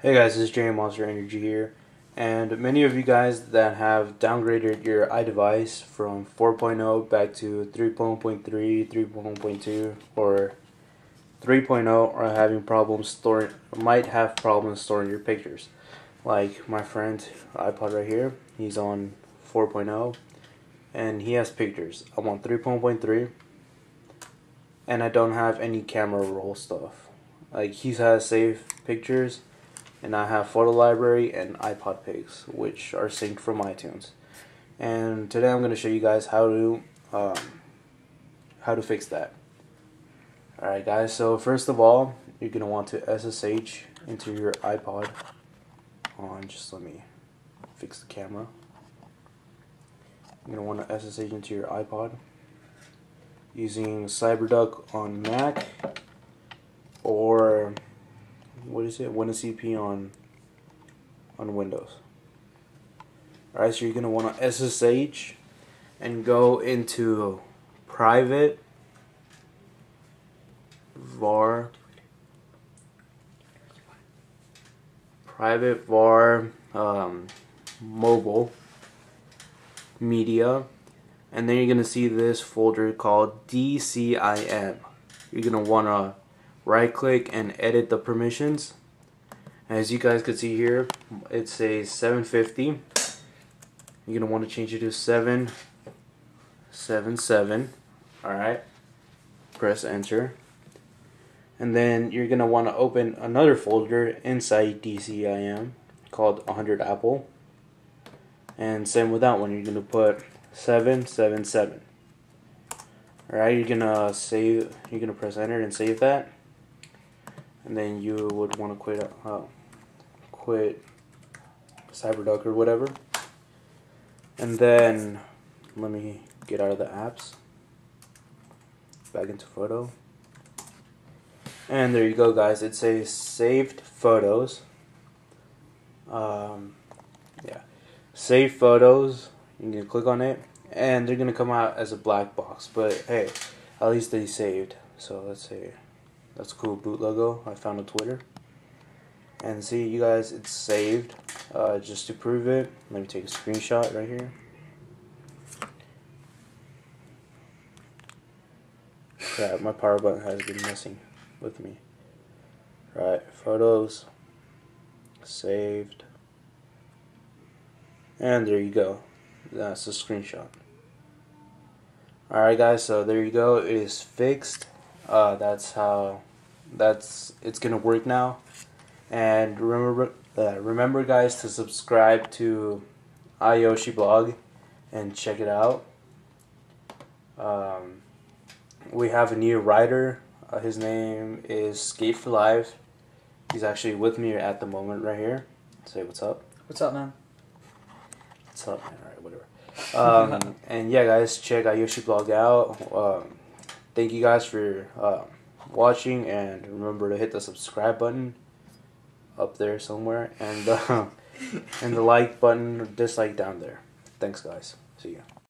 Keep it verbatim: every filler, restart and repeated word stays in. Hey guys, this is James Monster Energy here, and many of you guys that have downgraded your iDevice from four point oh back to three point oh point three, three point oh point two, or three point oh are having problems storing, might have problems storing your pictures. Like my friend iPod right here, he's on four point oh and he has pictures. I'm on three point oh point three and I don't have any camera roll stuff. Like he has saved pictures, and I have Photo Library and iPod Pics, which are synced from iTunes. And today I'm going to show you guys how to um, how to fix that. Alright guys, so first of all, you're going to want to S S H into your iPod. Hold on, just let me fix the camera. You're going to want to S S H into your iPod using CyberDuck on Mac, or what is it? WinSCP on on Windows. Alright, so you're gonna want to S S H and go into private var private var um, mobile media, and then you're gonna see this folder called D C I M. You're gonna wanna right click and edit the permissions. As you guys could see here, it says seven fifty. You're going to want to change it to seven seven seven. Alright, press enter, and then you're going to want to open another folder inside D C I M called one hundred Apple, and same with that one, you're going to put seven seven seven. Alright, you're going to save, you're going to press enter and save that. And then you would want to quit, uh, quit CyberDuck or whatever. And then let me get out of the apps, back into photo. And there you go, guys. It says saved photos. Um, yeah, save photos. You can click on it, and they're gonna come out as a black box. But hey, at least they saved. So let's see. That's a cool boot logo I found on Twitter. And see, you guys, it's saved. Uh, just to prove it, let me take a screenshot right here. Yeah, my power button has been messing with me. Right, photos, saved. And there you go. That's a screenshot. Alright guys, so there you go. It is fixed. Uh, that's how that's it's gonna work now. And remember uh, remember guys to subscribe to iYoshi Blog and check it out. Um, we have a new writer, uh, his name is Skate for Life. He's actually with me at the moment right here. Say what's up. What's up, man? What's up, man? Alright, whatever. Um, and yeah guys, check iYoshi Blog out. Um, Thank you guys for uh, watching, and remember to hit the subscribe button up there somewhere, and uh, and the like button or dislike down there. Thanks guys. See ya.